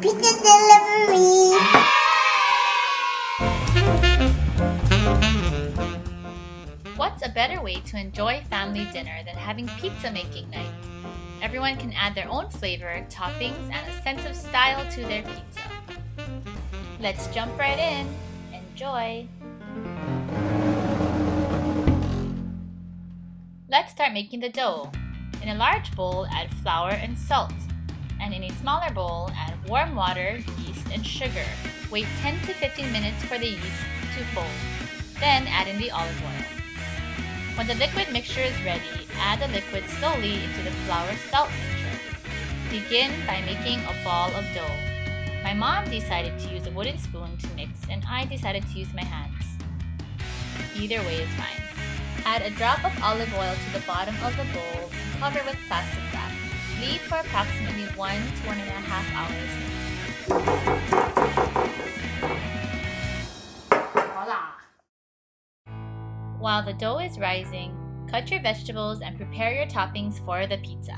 Pizza delivery! What's a better way to enjoy family dinner than having pizza making night? Everyone can add their own flavor, toppings, and a sense of style to their pizza. Let's jump right in! Enjoy! Let's start making the dough. In a large bowl, add flour and salt. And in a smaller bowl, add warm water, yeast, and sugar. Wait 10 to 15 minutes for the yeast to foam. Then add in the olive oil. When the liquid mixture is ready, add the liquid slowly into the flour-salt mixture. Begin by making a ball of dough. My mom decided to use a wooden spoon to mix, and I decided to use my hands. Either way is fine. Add a drop of olive oil to the bottom of the bowl and cover with plastic wrap. Leave for approximately 1 to 1.5 hours. Voila! While the dough is rising, cut your vegetables and prepare your toppings for the pizza.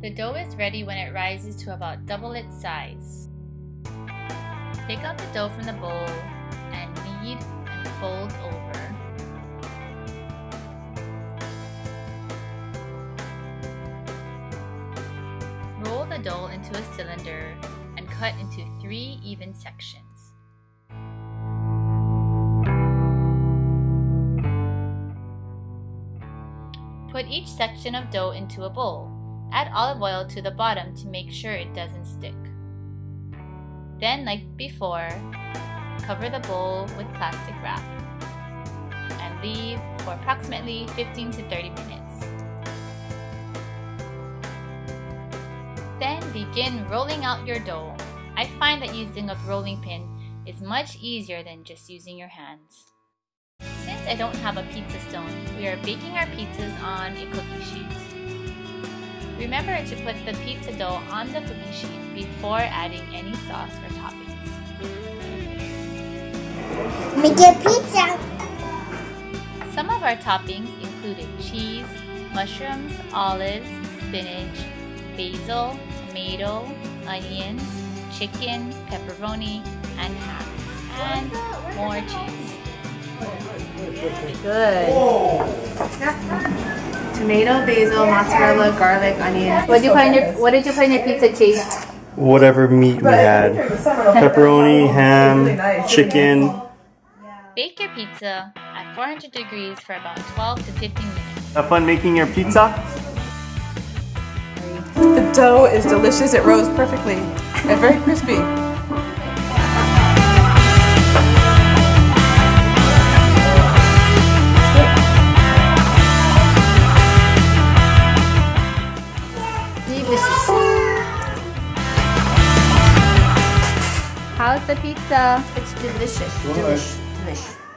The dough is ready when it rises to about double its size. Take out the dough from the bowl and knead and fold over. Roll the dough into a cylinder and cut into 3 even sections. Put each section of dough into a bowl. Add olive oil to the bottom to make sure it doesn't stick. Then, like before, cover the bowl with plastic wrap and leave for approximately 15 to 30 minutes. Then begin rolling out your dough. I find that using a rolling pin is much easier than just using your hands. Since I don't have a pizza stone, we are baking our pizzas on a cookie sheet. Remember to put the pizza dough on the cookie sheet before adding any sauce or toppings. Make your pizza! Some of our toppings included cheese, mushrooms, olives, spinach, basil, tomato, onions, chicken, pepperoni, and ham, and more cheese. Good! Tomato, basil, mozzarella, garlic, onions. What did you put in your pizza, Chase? Whatever meat we had. Pepperoni, ham, chicken. Bake your pizza at 400 degrees for about 12 to 15 minutes. Have fun making your pizza? The dough is delicious. It rose perfectly and very crispy. How's the pizza? It's delicious. Delicious.